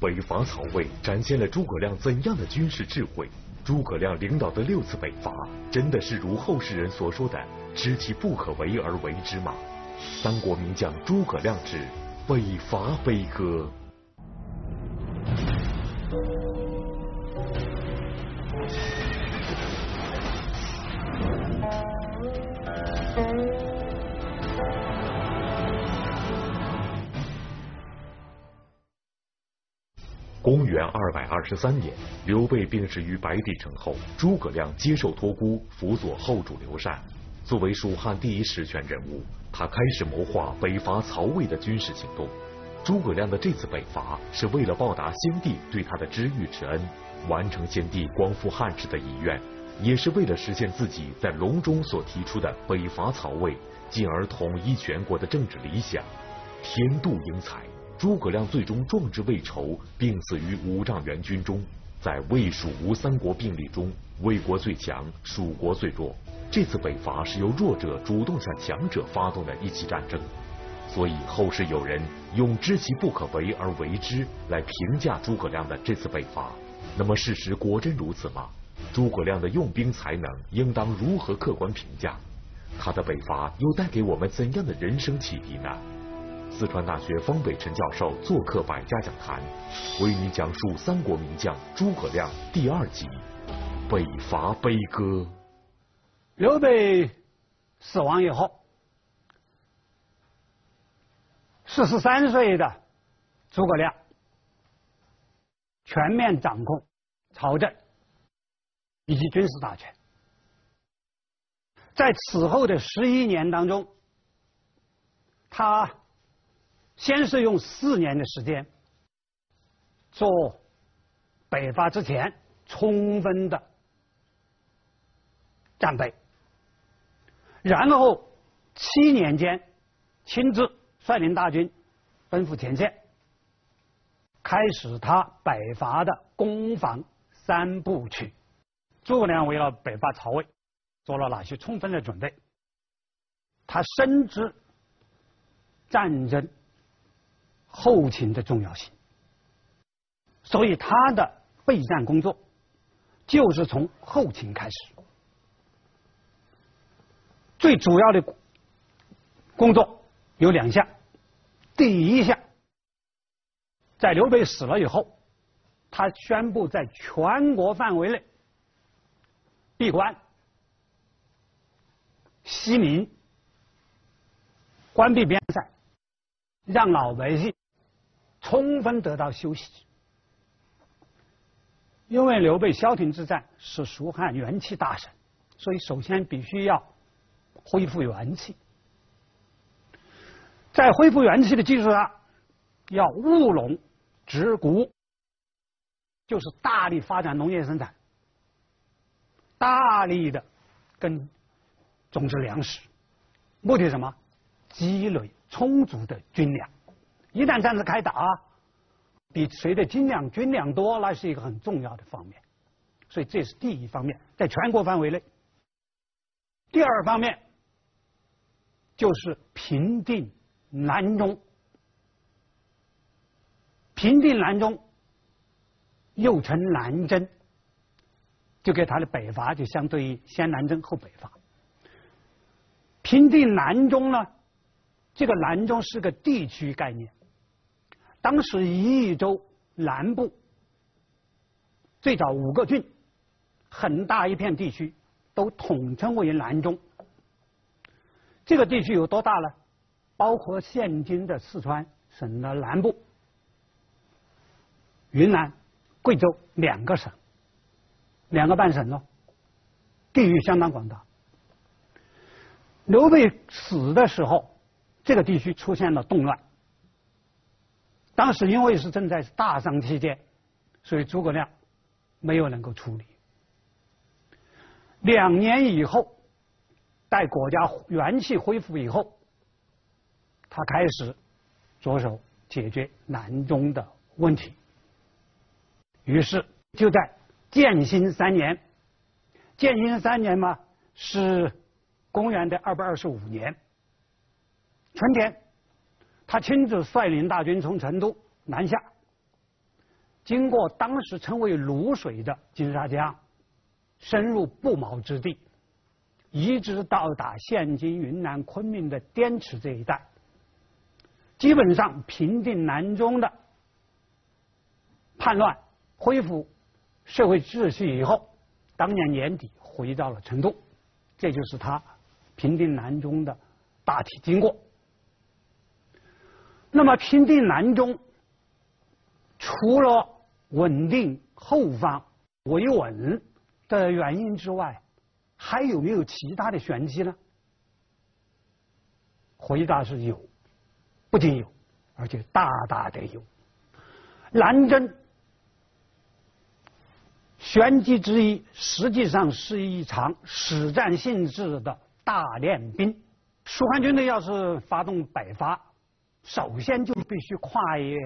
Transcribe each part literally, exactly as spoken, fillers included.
北伐曹魏展现了诸葛亮怎样的军事智慧？诸葛亮领导的六次北伐，真的是如后世人所说的“知其不可为而为之”吗？三国名将诸葛亮之北伐悲歌。 公元二百二十三年，刘备病逝于白帝城后，诸葛亮接受托孤，辅佐后主刘禅。作为蜀汉第一实权人物，他开始谋划北伐曹魏的军事行动。诸葛亮的这次北伐是为了报答先帝对他的知遇之恩，完成先帝光复汉室的遗愿，也是为了实现自己在隆中所提出的北伐曹魏，进而统一全国的政治理想。天妒英才。 诸葛亮最终壮志未酬，病死于五丈原军中。在魏、蜀、吴三国并立中，魏国最强，蜀国最弱。这次北伐是由弱者主动向强者发动的一起战争，所以后世有人用“知其不可为而为之”来评价诸葛亮的这次北伐。那么事实果真如此吗？诸葛亮的用兵才能应当如何客观评价？他的北伐又带给我们怎样的人生启迪呢？ 四川大学方北辰教授做客百家讲坛，为您讲述三国名将诸葛亮第二集《北伐悲歌》。刘备死亡以后，四十三岁的诸葛亮全面掌控朝政以及军事大权，在此后的十一年当中，他。 先是用四年的时间做北伐之前充分的战备，然后七年间亲自率领大军奔赴前线，开始他北伐的攻防三部曲。诸葛亮为了北伐曹魏做了哪些充分的准备？他深知战争。 后勤的重要性，所以他的备战工作就是从后勤开始。最主要的工作有两项，第一项，在刘备死了以后，他宣布在全国范围内闭关、息民、关闭边塞，让老百姓。 充分得到休息，因为刘备萧亭之战使蜀汉元气大盛，所以首先必须要恢复元气。在恢复元气的基础上，要务农植谷，就是大力发展农业生产，大力的跟种植粮食，目的是什么？积累充足的军粮。 一旦战事开打，比谁的斤两军粮多，那是一个很重要的方面，所以这是第一方面，在全国范围内。第二方面就是平定南中，平定南中又称南征，就跟他的北伐就相对于先南征后北伐。平定南中呢，这个南中是个地区概念。 当时益州南部最早五个郡，很大一片地区都统称为南中。这个地区有多大呢？包括现今的四川省的南部、云南、贵州两个省，两个半省咯，地域相当广大。刘备死的时候，这个地区出现了动乱。 当时因为是正在大丧期间，所以诸葛亮没有能够处理。两年以后，待国家元气恢复以后，他开始着手解决南中的问题。于是就在建兴三年，建兴三年嘛是公元的二百二十五年春天。 他亲自率领大军从成都南下，经过当时称为泸水的金沙江，深入不毛之地，一直到达现今云南昆明的滇池这一带，基本上平定南中的叛乱，恢复社会秩序以后，当年年底回到了成都，这就是他平定南中的大体经过。那么平定南中，除了稳定后方维稳的原因之外，还有没有其他的玄机呢？回答是有，不仅有，而且大大的有。南征玄机之一，实际上是一场史战性质的大练兵。蜀汉军队要是发动北伐，首先就必须跨越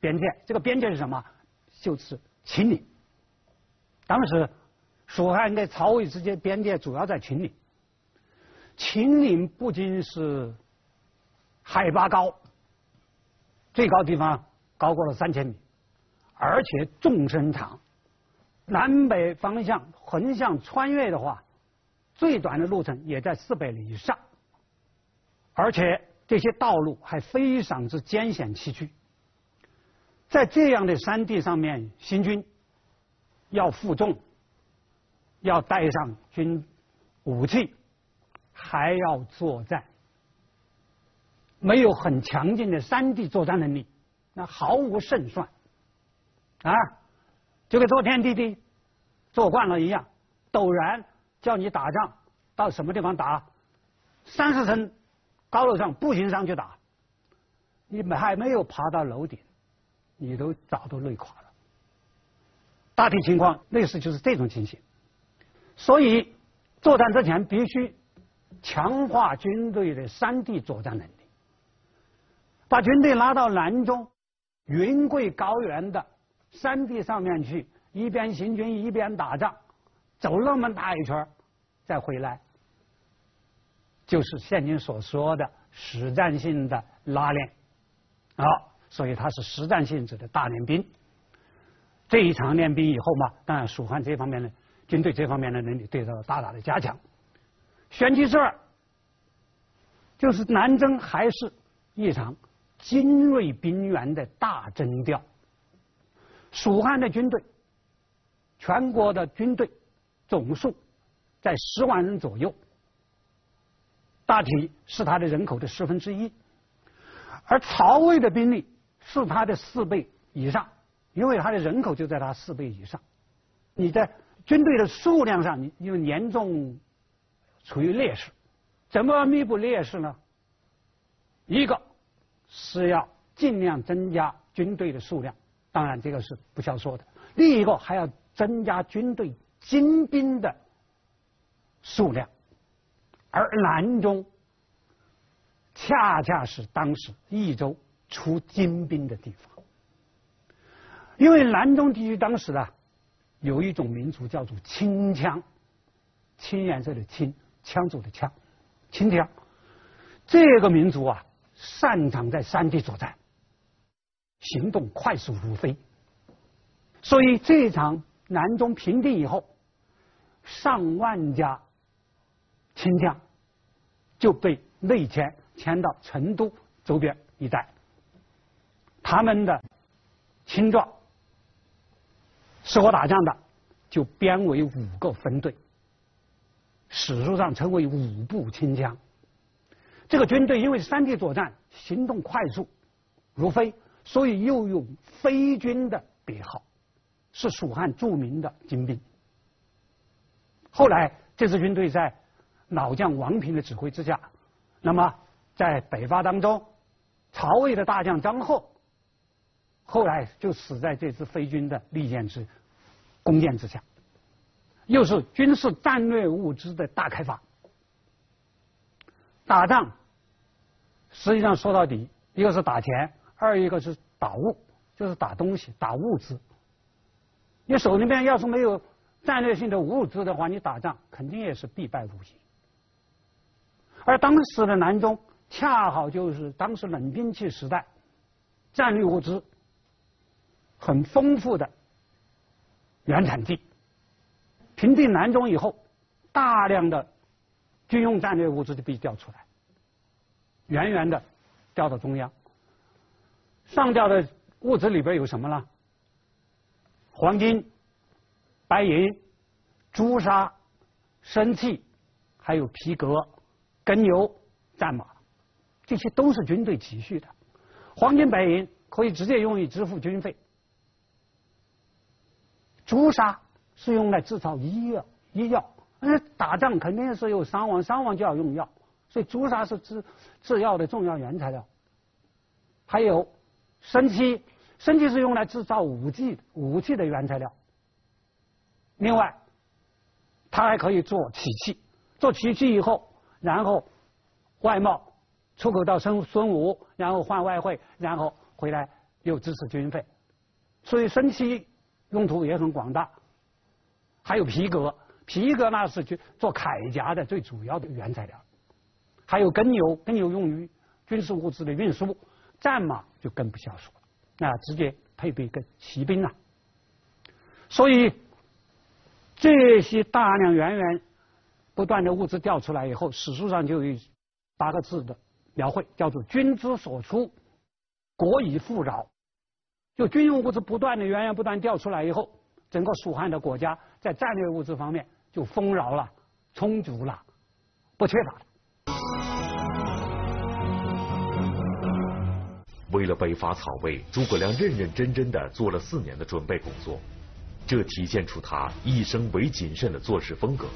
边界，这个边界是什么？就是秦岭。当时蜀汉跟曹魏之间边界主要在秦岭。秦岭不仅是海拔高，最高地方高过了三千米，而且纵深长，南北方向横向穿越的话，最短的路程也在四百里以上，而且这些道路还非常之艰险崎岖。在这样的山地上面，行军要负重，要带上军武器，还要作战，没有很强劲的山地作战能力，那毫无胜算啊！就跟昨天弟弟做惯了一样，陡然叫你打仗，到什么地方打？三十层高楼上步行上去打，你还没有爬到楼顶，你都早都累垮了。大体情况类似就是这种情形。所以作战之前必须强化军队的山地作战能力，把军队拉到南中云贵高原的山地上面去，一边行军一边打仗，走那么大一圈再回来，就是现今所说的实战性的拉练啊。所以它是实战性质的大练兵。这一场练兵以后嘛，当然蜀汉这方面呢，军队这方面的能力得到大大的加强。玄机之二，就是南征还是一场精锐兵员的大征调。蜀汉的军队，全国的军队总数在十万人左右，大体是他的人口的十分之一，而曹魏的兵力是他的四倍以上，因为他的人口就在他四倍以上。你在军队的数量上，你因为严重处于劣势，怎么弥补劣势呢？一个是要尽量增加军队的数量，当然这个是不消说的；另一个还要增加军队精兵的数量，而南中恰恰是当时益州出精兵的地方，因为南中地区当时呢，有一种民族叫做青羌，青颜色的青，羌族的羌，青羌。这个民族啊，擅长在山地作战，行动快速如飞。所以这场南中平定以后，上万家青羌就被内迁，迁到成都周边一带。他们的青壮适合打仗的就编为五个分队，史书上称为五部青羌。这个军队因为山地作战，行动快速如飞，所以又有飞军的别号，是蜀汉著名的精兵。后来这支军队在老将王平的指挥之下，那么在北伐当中，曹魏的大将张后后来就死在这支飞军的利剑之弓箭之下，又是军事战略物资的大开发。打仗实际上说到底，一个是打钱，二一个是打物，就是打东西打物资。你手里面要是没有战略性的物资的话，你打仗肯定也是必败无疑。而当时的南中恰好就是当时冷兵器时代，战略物资很丰富的原产地。平定南中以后，大量的军用战略物资就必须调出来，源源的调到中央。上调的物资里边有什么呢？黄金、白银、朱砂、参芪，还有皮革、耕牛、战马，这些都是军队急需的。黄金、白银可以直接用于支付军费，朱砂是用来制造医药。医药，那打仗肯定是有伤亡，伤亡就要用药，所以朱砂是制制药的重要原材料。还有参芪，参芪是用来制造武器武器的原材料。另外，它还可以做漆器，做漆器以后，然后外贸出口到孙孙吴，然后换外汇，然后回来又支持军费，所以参芪用途也很广大。还有皮革，皮革那是做铠甲的最主要的原材料。还有耕牛，耕牛用于军事物资的运输，战马就更不消说了，那直接配备跟骑兵啊。所以这些大量源源不断的物资调出来以后，史书上就有八个字的描绘，叫做“军之所出，国以富饶”。就军用物资不断的源源不断调出来以后，整个蜀汉的国家在战略物资方面就丰饶了、充足了，不缺乏了。为了北伐草魏，诸葛亮认认真真的做了四年的准备工作。这体现出他一生为谨慎的做事风格。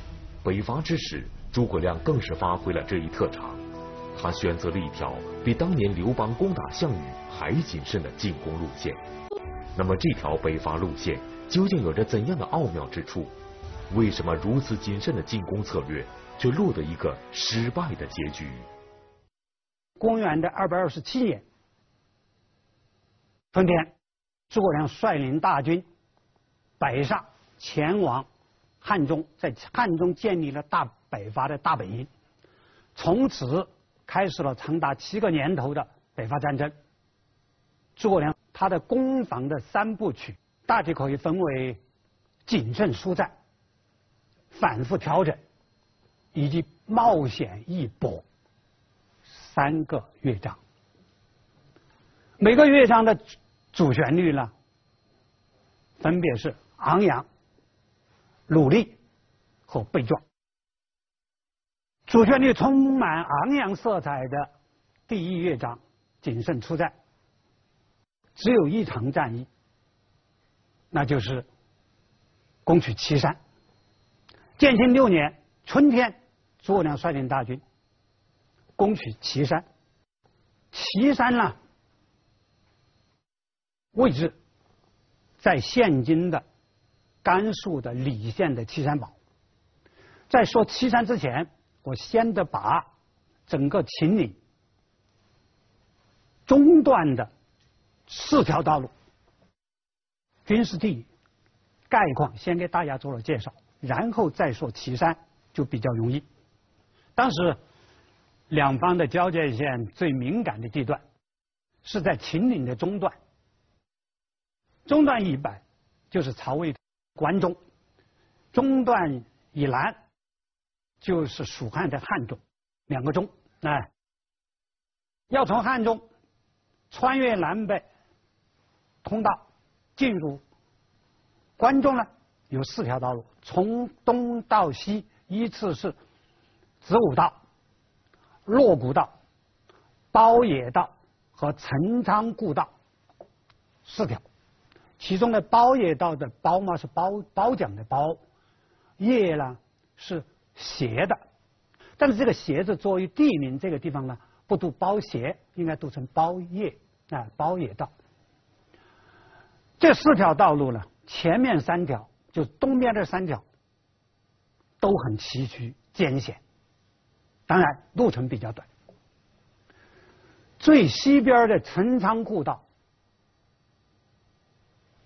北伐之时，诸葛亮更是发挥了这一特长，他选择了一条比当年刘邦攻打项羽还谨慎的进攻路线。那么这条北伐路线究竟有着怎样的奥妙之处？为什么如此谨慎的进攻策略却落得一个失败的结局？公元的二百二十七年春天，诸葛亮率领大军北上前往汉中，在汉中建立了大北伐的大本营，从此开始了长达七个年头的北伐战争。诸葛亮他的攻防的三部曲大体可以分为谨慎疏战、反复调整以及冒险一搏三个乐章。每个乐章的主旋律呢，分别是昂扬、努力和悲壮。主旋律充满昂扬色彩的第一乐章谨慎出战，只有一场战役，那就是攻取岐山。建兴六年春天，诸葛亮率领大军攻取岐山。岐山呢，位置在现今的甘肃的礼县的岐山堡。在说岐山之前，我先得把整个秦岭中段的四条道路、军事地理概况先给大家做了介绍，然后再说岐山就比较容易。当时两方的交界线最敏感的地段是在秦岭的中段，中段以北就是曹魏关中，中段以南就是蜀汉的汉中，两个中，哎，要从汉中穿越南北通道进入关中呢，有四条道路，从东到西依次是子午道、洛谷道、包野道和陈仓故道，四条。其中的包野道的包嘛是包褒奖的包，野呢是斜的，但是这个斜字作为地名这个地方呢不读包斜，应该读成包野啊，包野道。这四条道路呢，前面三条就是东边这三条都很崎岖艰险，当然路程比较短。最西边的陈仓故道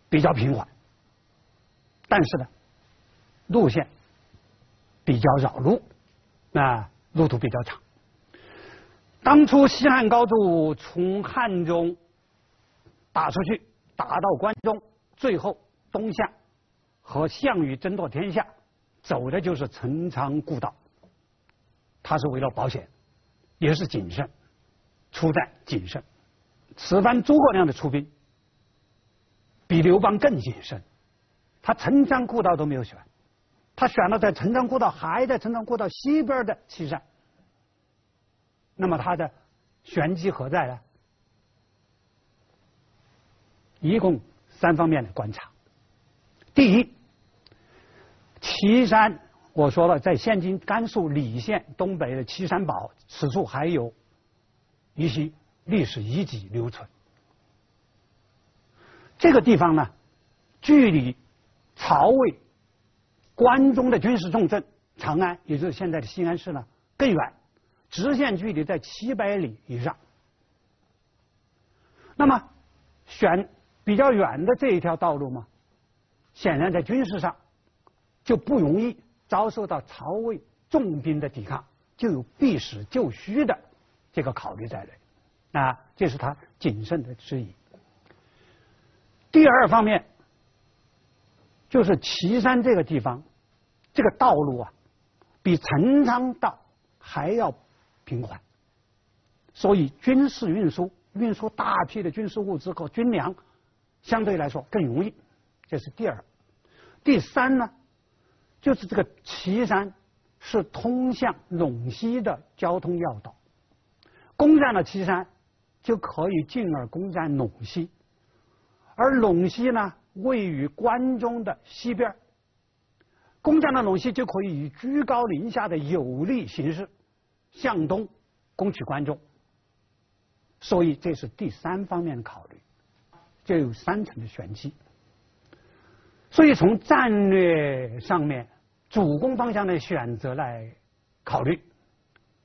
比较平缓，但是呢，路线比较绕路，啊，路途比较长。当初西汉高祖从汉中打出去，打到关中，最后东夏和项羽争夺天下，走的就是陈仓故道。他是为了保险，也是谨慎，出战谨慎。此番诸葛亮的出兵，比刘邦更谨慎。他陈仓故道都没有选，他选了在陈仓故道，还在陈仓故道西边的西山。那么他的玄机何在呢？一共三方面的观察。第一，岐山，我说了，在现今甘肃礼县东北的岐山堡，此处还有一些历史遗迹留存。这个地方呢，距离曹魏、关中的军事重镇长安，也就是现在的西安市呢，更远，直线距离在七百里以上。那么，选比较远的这一条道路嘛，显然在军事上就不容易遭受到曹魏重兵的抵抗，就有避实就虚的这个考虑在内，啊，这是他谨慎的之一。第二方面，就是岐山这个地方，这个道路啊，比陈仓道还要平缓，所以军事运输运输大批的军事物资和军粮，相对来说更容易。这是第二。第三呢，就是这个岐山是通向陇西的交通要道，攻占了岐山，就可以进而攻占陇西，而陇西呢位于关中的西边，攻占了陇西就可以以居高临下的有利形势向东攻取关中，所以这是第三方面的考虑，就有三层的玄机。所以从战略上面主攻方向的选择来考虑，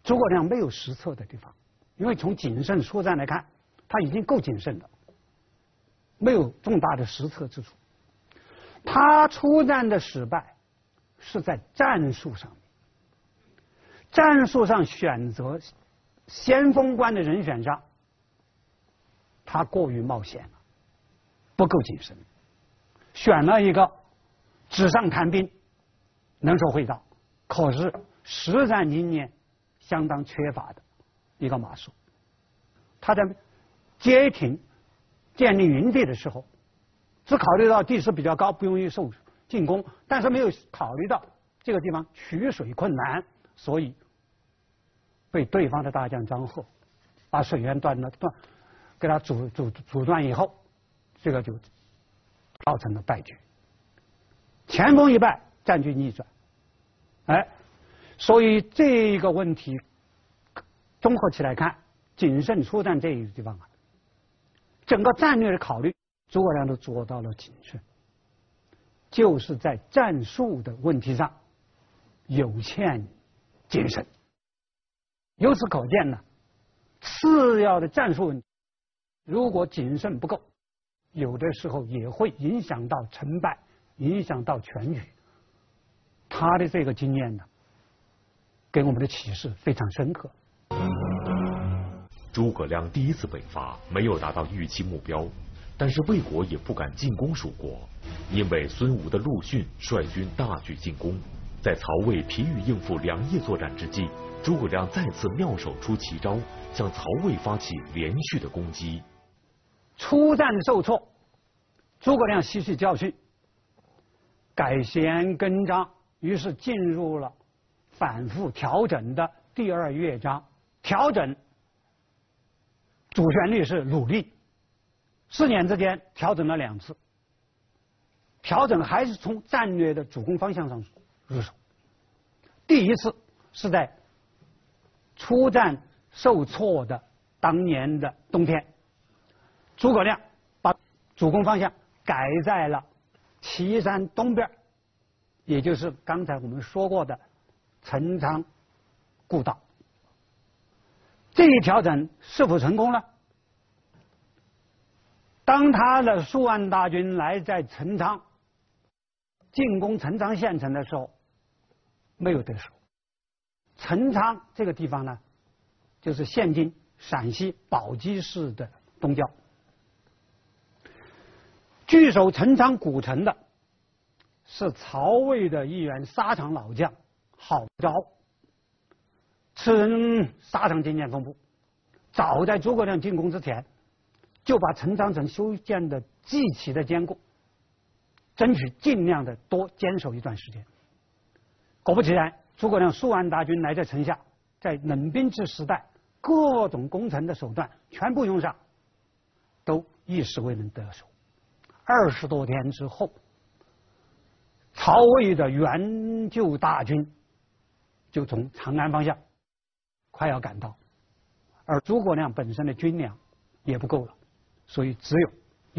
诸葛亮没有失策的地方，因为从谨慎出战来看，他已经够谨慎了，没有重大的失策之处。他出战的失败是在战术上面，战术上选择先锋官的人选上，他过于冒险了，不够谨慎。选了一个纸上谈兵，能说会道，可是实战经验相当缺乏的一个马谡。他在街亭建立营地的时候，只考虑到地势比较高，不容易受进攻，但是没有考虑到这个地方取水困难，所以被对方的大将张贺把水源断了断，给他阻阻阻断以后，这个就造成了败局，前锋一败，战局逆转，哎，所以这个问题综合起来看，谨慎出战这一个地方啊，整个战略的考虑，诸葛亮都做到了谨慎，就是在战术的问题上有欠谨慎。由此可见呢，次要的战术问题，如果谨慎不够，有的时候也会影响到成败，影响到全局。他的这个经验呢，给我们的启示非常深刻。诸葛亮第一次北伐没有达到预期目标，但是魏国也不敢进攻蜀国，因为孙吴的陆逊率军大举进攻。在曹魏疲于应付粮业作战之际，诸葛亮再次妙手出奇招，向曹魏发起连续的攻击。出战受挫，诸葛亮吸取教训，改弦更张，于是进入了反复调整的第二乐章。调整主旋律是努力，四年之间调整了两次，调整还是从战略的主攻方向上入手。第一次是在出战受挫的当年的冬天，诸葛亮把主攻方向改在了岐山东边，也就是刚才我们说过的陈仓故道。这一调整是否成功呢？当他的数万大军来在陈仓进攻陈仓县城的时候，没有得手。陈仓这个地方呢，就是现今陕西宝鸡市的东郊。据守陈仓古城的是曹魏的一员沙场老将郝昭。此人沙场经验丰富，早在诸葛亮进攻之前，就把陈仓城修建的极其的坚固，争取尽量的多坚守一段时间。果不其然，诸葛亮数万大军来在城下，在冷兵制时代，各种攻城的手段全部用上，都一时未能得手。二十多天之后，曹魏的援救大军就从长安方向快要赶到，而诸葛亮本身的军粮也不够了，所以只有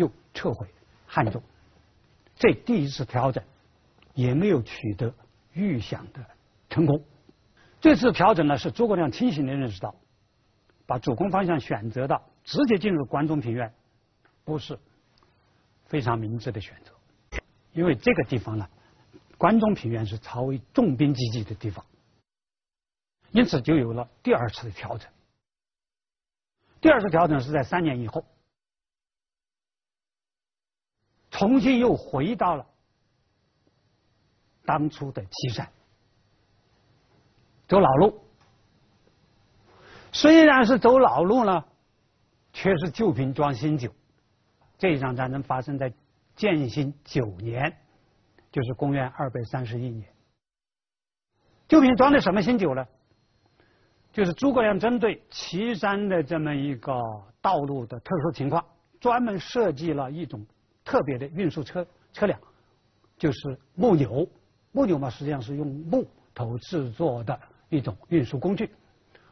又撤回汉中。这第一次调整也没有取得预想的成功。这次调整呢，是诸葛亮清醒地认识到，把主攻方向选择到直接进入关中平原，不是非常明智的选择。因为这个地方呢，关中平原是曹魏重兵济济的地方，因此就有了第二次的调整。第二次调整是在三年以后，重新又回到了当初的岐山，走老路。虽然是走老路呢，却是旧瓶装新酒。这一场战争发生在建兴九年，就是公元二百三十一年。旧瓶装的什么新酒呢？就是诸葛亮针对岐山的这么一个道路的特殊情况，专门设计了一种特别的运输车车辆，就是木牛。木牛嘛，实际上是用木头制作的一种运输工具。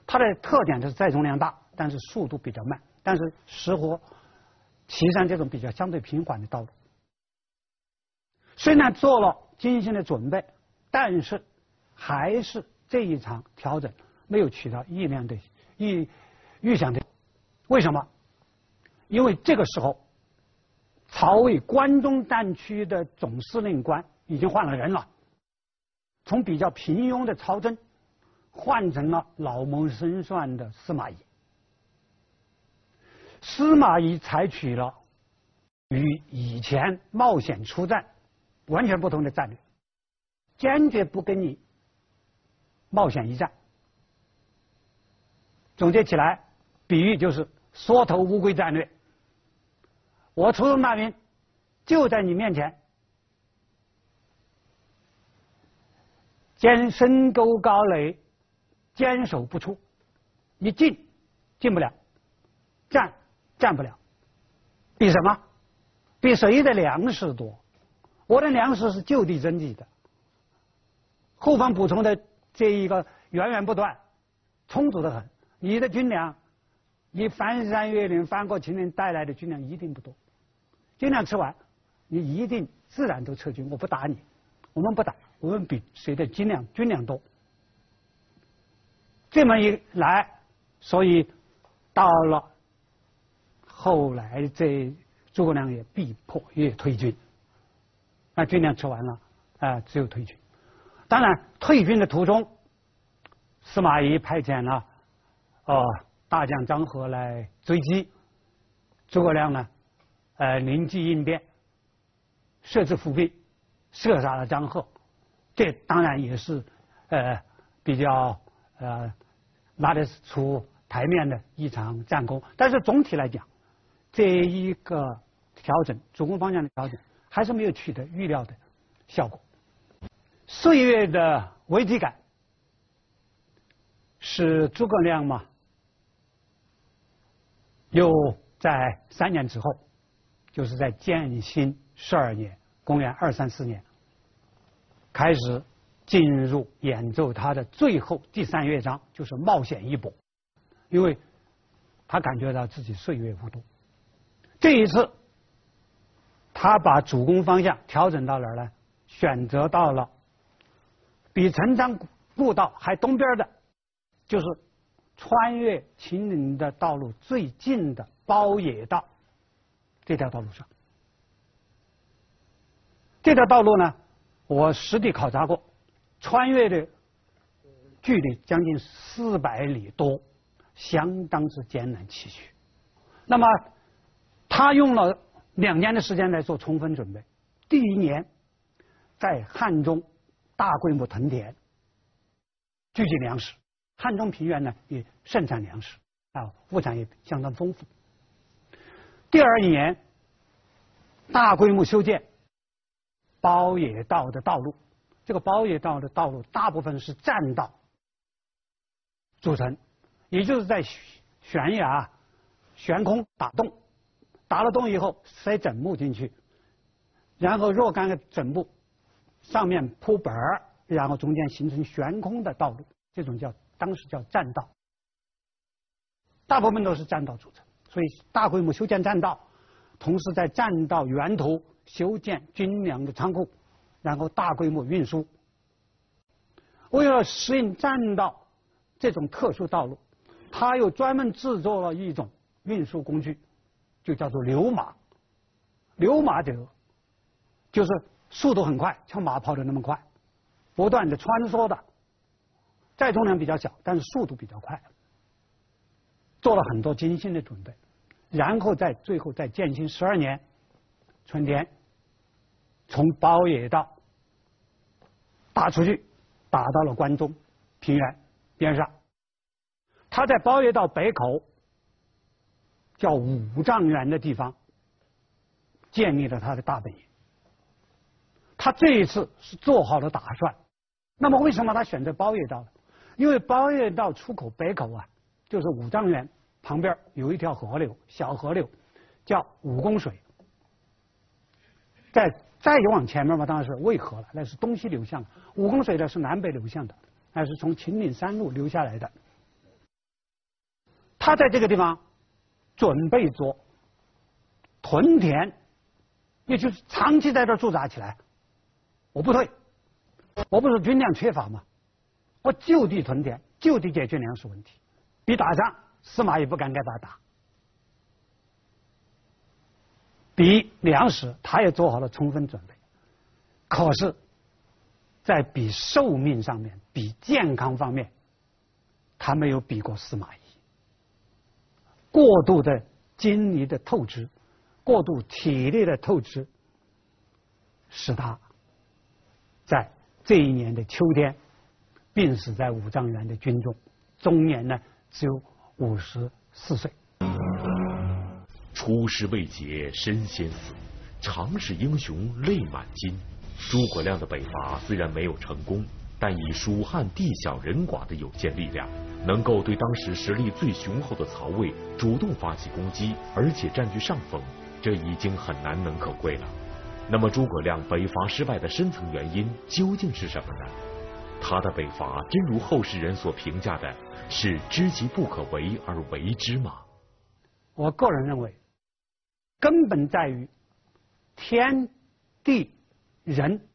它的特点就是载重量大，但是速度比较慢，但是适合岐山这种比较相对平缓的道路。虽然做了精心的准备，但是还是这一场调整没有取到意料的预预想的。为什么？因为这个时候，曹魏关中战区的总司令官已经换了人了，从比较平庸的曹真换成了老谋深算的司马懿。司马懿采取了与以前冒险出战完全不同的战略，坚决不跟你冒险一战。总结起来，比喻就是缩头乌龟战略。我出动大兵就在你面前，坚深沟高垒，坚守不出。你进进不了，战战不了，比什么？比谁的粮食多。我的粮食是就地征集的，后方补充的这一个源源不断，充足的很。你的军粮，你翻山越岭翻过秦岭带来的军粮一定不多，军粮吃完，你一定自然都撤军。我不打你，我们不打，我们比谁的军粮军粮多。这么一来，所以到了后来，这诸葛亮也逼迫也退军。那军粮吃完了，啊、呃，只有退军。当然，退军的途中，司马懿派遣了哦、呃、大将张合来追击。诸葛亮呢，呃，灵机应变，设置伏兵，射杀了张合。这当然也是呃比较呃拿得出台面的一场战功。但是总体来讲，这一个调整，主攻方向的调整，还是没有取得预料的效果。岁月的危机感使诸葛亮嘛，又在三年之后，就是在建兴十二年，公元二三四年，开始进入演奏他的最后第三乐章，就是冒险一搏。因为他感觉到自己岁月无多，这一次他把主攻方向调整到哪儿呢？选择到了比陈仓故道还东边的，就是穿越秦岭的道路最近的包野道。这条道路上，这条道路呢，我实地考察过，穿越的距离将近四百里多，相当之艰难崎岖。那么他用了两年的时间来做充分准备。第一年，在汉中大规模屯田，聚集粮食。汉中平原呢也盛产粮食啊，物产也相当丰富。第二年，大规模修建包野道的道路。这个包野道的道路大部分是栈道组成，也就是在悬崖悬空打洞。 打了洞以后，塞枕木进去，然后若干个枕木上面铺板儿，然后中间形成悬空的道路，这种叫当时叫栈道，大部分都是栈道组成。所以大规模修建栈道，同时在栈道沿途修建军粮的仓库，然后大规模运输。为了适应栈道这种特殊道路，他又专门制作了一种运输工具。 就叫做流马，流马者就是速度很快，像马跑的那么快，不断的穿梭的，载重量比较小，但是速度比较快。做了很多精心的准备，然后在最后在建兴十二年春天，从包野道打出去，打到了关中平原边上。他在包野道北口。 叫五丈原的地方，建立了他的大本营。他这一次是做好了打算。那么为什么他选择包野道呢？因为包野道出口北口啊，就是五丈原旁边有一条河流，小河流叫武功水。再再往前面嘛，当然是渭河了，那是东西流向的。武功水呢是南北流向的，那是从秦岭山路流下来的。他在这个地方。 准备做屯田，也就是长期在这驻扎起来。我不退，我不是军粮缺乏吗？我就地屯田，就地解决粮食问题。一打仗，司马懿不敢给他打。第一，粮食他也做好了充分准备，可是，在比寿命上面、比健康方面，他没有比过司马懿。 过度的精力的透支，过度体力的透支，使他在这一年的秋天病死在五丈原的军中，终年呢只有五十四岁。出师未捷身先死，常使英雄泪满襟。诸葛亮的北伐虽然没有成功，但以蜀汉地小人寡的有限力量。 能够对当时实力最雄厚的曹魏主动发起攻击，而且占据上风，这已经很难能可贵了。那么，诸葛亮北伐失败的深层原因究竟是什么呢？他的北伐真如后世人所评价的，是知其不可为而为之吗？我个人认为，根本在于天地人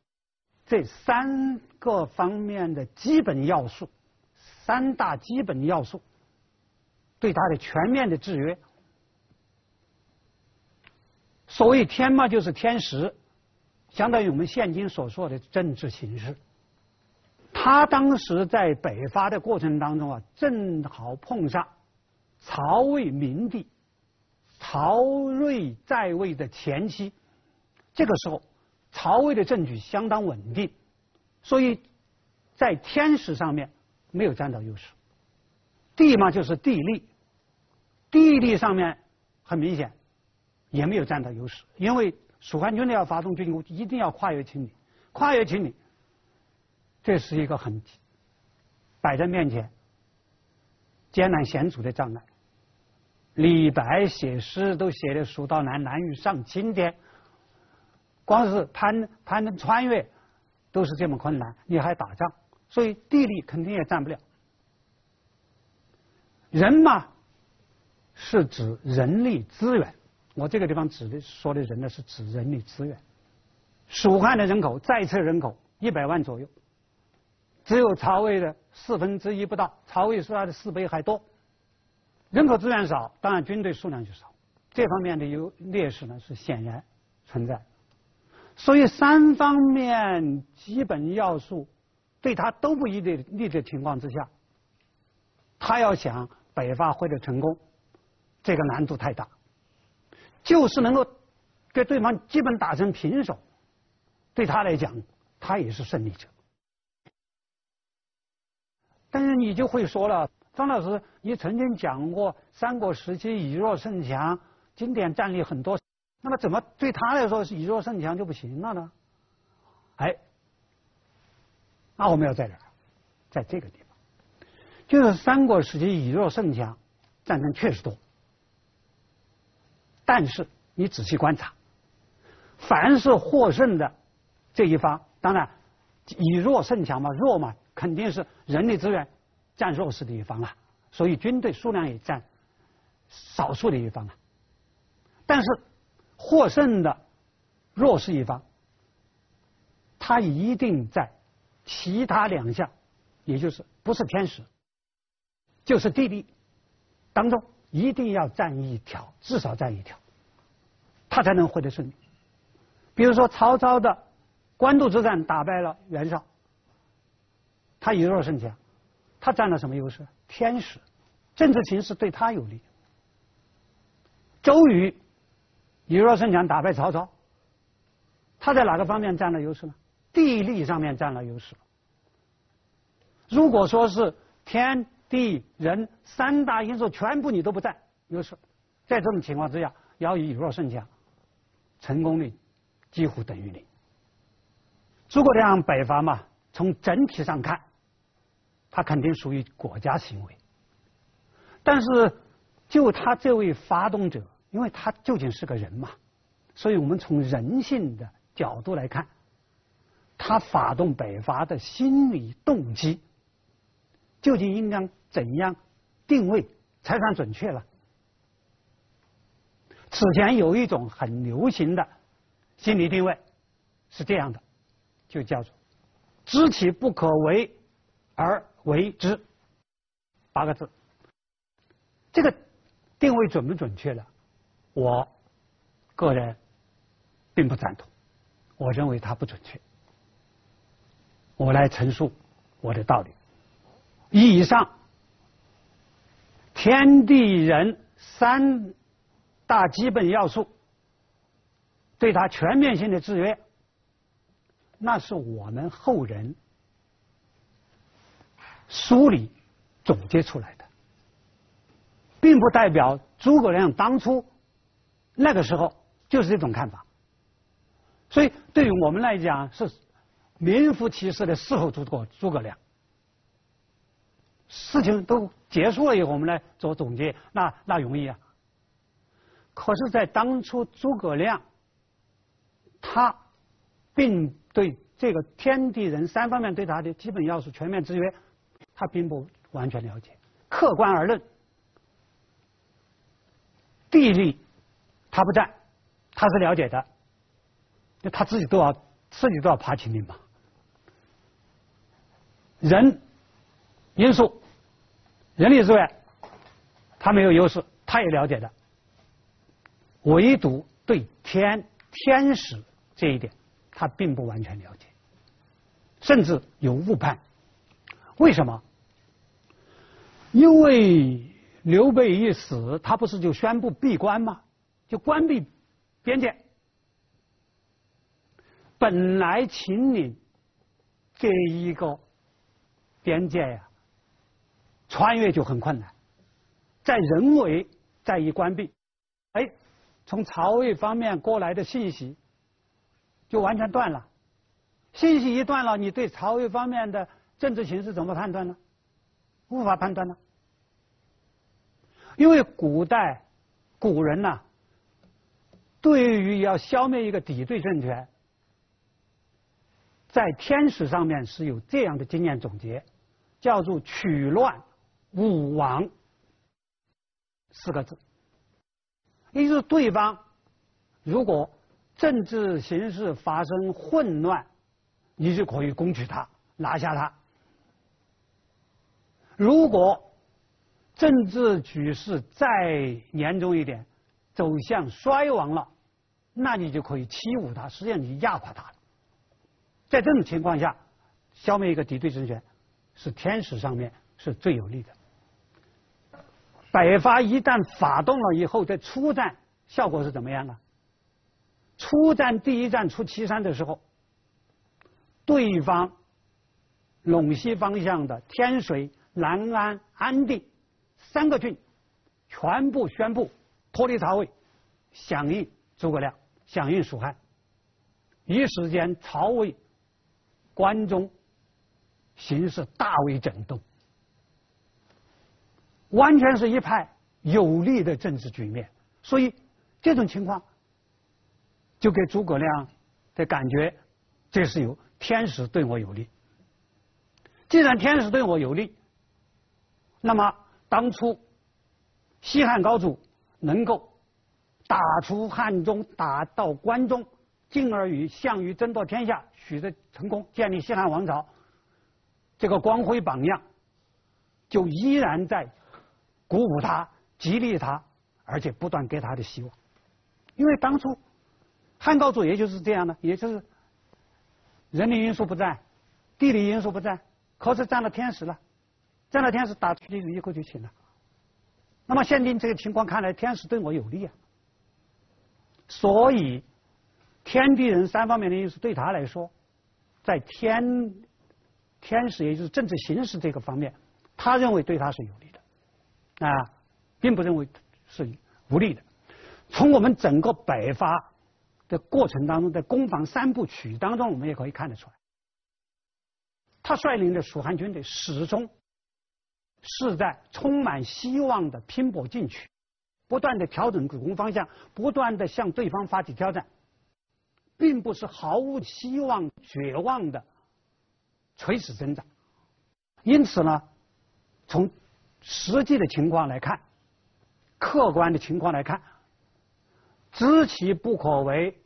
这三个方面的基本要素。 三大基本要素对他的全面的制约。所谓天嘛，就是天时，相当于我们现今所说的政治形势。他当时在北伐的过程当中啊，正好碰上曹魏明帝、曹睿在位的前期，这个时候曹魏的政局相当稳定，所以在天时上面。 没有占到优势，地嘛就是地利，地利上面很明显也没有占到优势，因为蜀汉军队要发动进攻，一定要跨越秦岭，跨越秦岭，这是一个很摆在面前艰难险阻的障碍。李白写诗都写的蜀道难，难于上青天，光是攀攀登穿越都是这么困难，你还打仗？ 所以地利肯定也占不了。人嘛，是指人力资源。我这个地方指的说的人呢，是指人力资源。蜀汉的人口在册人口一百万左右，只有曹魏的四分之一不到，曹魏是他的四倍还多。人口资源少，当然军队数量就少，这方面的优劣势呢是显然存在。所以三方面基本要素。 对他都不利的利的情况之下，他要想北伐获得成功，这个难度太大。就是能够给对方基本打成平手，对他来讲，他也是胜利者。但是你就会说了，张老师，你曾经讲过三国时期以弱胜强，经典战例很多，那么怎么对他来说是以弱胜强就不行了呢？哎，那我们要在哪儿？在这个地方，就是三国时期以弱胜强，战争确实多，但是。 你仔细观察，凡是获胜的这一方，当然以弱胜强嘛，弱嘛，肯定是人力资源占弱势的一方啊，所以军队数量也占少数的一方啊。但是获胜的弱势一方，他一定在其他两项，也就是不是天时，就是地利当中，一定要占一条，至少占一条。 他才能获得胜利。比如说，曹操的官渡之战打败了袁绍，他以弱胜强，他占了什么优势？天时，政治形势对他有利。周瑜以弱胜强打败曹操，他在哪个方面占了优势呢？地利上面占了优势。如果说是天地人三大因素全部你都不占优势，在这种情况之下，要以弱胜强。 成功率几乎等于零。诸葛亮北伐嘛，从整体上看，他肯定属于国家行为。但是，就他这位发动者，因为他究竟是个人嘛，所以我们从人性的角度来看，他发动北伐的心理动机，究竟应该怎样定位才算准确了？ 此前有一种很流行的心理定位是这样的，就叫做“知其不可为而为之”八个字。这个定位准不准确呢？我个人并不赞同，我认为它不准确。我来陈述我的道理。以上天地人三。 大基本要素对他全面性的制约，那是我们后人梳理总结出来的，并不代表诸葛亮当初那个时候就是这种看法。所以，对于我们来讲是名副其实的事后诸葛诸葛亮。事情都结束了以后，我们来做总结，那那容易啊。 可是，在当初诸葛亮，他并对这个天地人三方面对他的基本要素全面制约，他并不完全了解。客观而论，地利他不占，他是了解的，那他自己都要自己都要爬秦岭嘛。人因素、人力资源，他没有优势，他也了解的。 唯独对天天时这一点，他并不完全了解，甚至有误判。为什么？因为刘备一死，他不是就宣布闭关吗？就关闭边界。本来秦岭这一个边界呀、啊，穿越就很困难，在人为再一关闭，哎。 从曹魏方面过来的信息就完全断了，信息一断了，你对曹魏方面的政治形势怎么判断呢？无法判断呢，因为古代古人呐、啊，对于要消灭一个敌对政权，在天时上面是有这样的经验总结，叫做“取乱勿亡”四个字。 也就是对方如果政治形势发生混乱，你就可以攻取他，拿下他；如果政治局势再严重一点，走向衰亡了，那你就可以欺侮他，实际上你压垮他了。在这种情况下，消灭一个敌对政权是天时上面是最有利的。 北伐一旦发动了以后，在初战效果是怎么样呢？出战第一战出祁山的时候，对方陇西方向的天水、南安、安定三个郡全部宣布脱离曹魏，响应诸葛亮，响应蜀汉。一时间，曹魏关中形势大为震动，完全是一派有利的政治局面。所以这种情况就给诸葛亮的感觉，这是有天时对我有利。既然天时对我有利，那么当初西汉高祖能够打出汉中，打到关中，进而与项羽争夺天下，取得成功，建立西汉王朝，这个光辉榜样就依然在鼓舞他，激励他，而且不断给他的希望。因为当初汉高祖也就是这样的，也就是人力因素不占，地理因素不占，可是占了天时了，占了天时打出去一口就行了。那么现今这个情况看来，天时对我有利啊，所以天地人三方面的因素对他来说，在天天时也就是政治形势这个方面，他认为对他是有利的啊，并不认为是无利的。从我们整个北伐的过程当中，在攻防三部曲当中，我们也可以看得出来，他率领的蜀汉军队始终是在充满希望的拼搏进取，不断的调整主攻方向，不断的向对方发起挑战，并不是毫无希望、绝望的垂死挣扎。因此呢，从实际的情况来看，客观的情况来看，知其不可为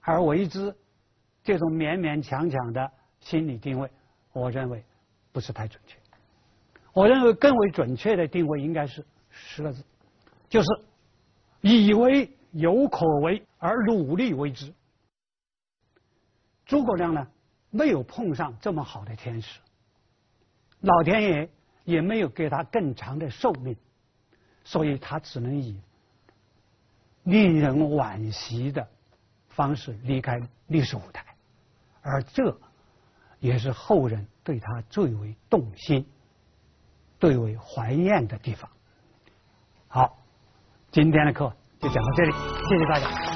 而为之，这种勉勉强强的心理定位，我认为不是太准确。我认为更为准确的定位应该是十个字，就是以为有可为而努力为之。诸葛亮呢，没有碰上这么好的天时，老天爷也没有给他更长的寿命，所以他只能以令人惋惜的方式离开历史舞台，而这也是后人对他最为动心、最为怀念的地方。好，今天的课就讲到这里，谢谢大家。